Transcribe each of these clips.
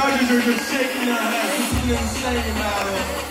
judges are just shaking their heads. This is insane out here.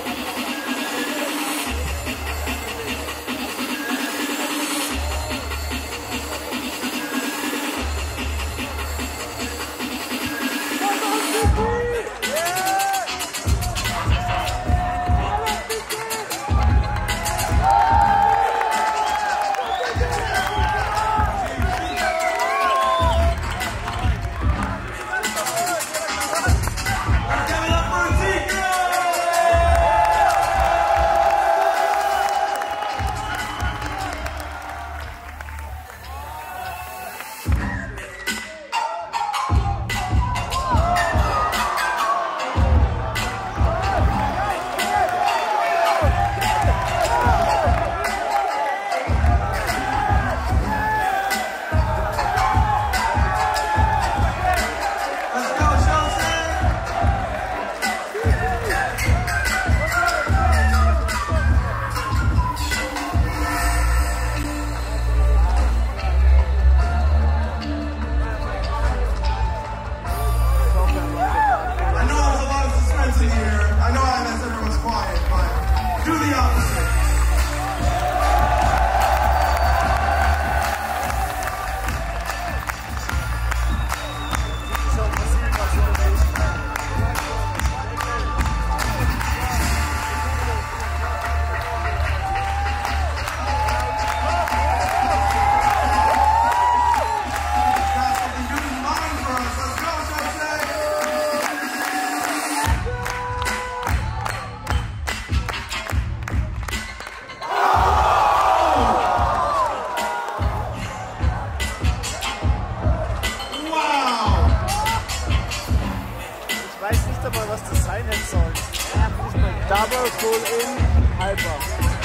Ich weiß nicht, aber was das sein hätte sollen. Dabei voll in Halber.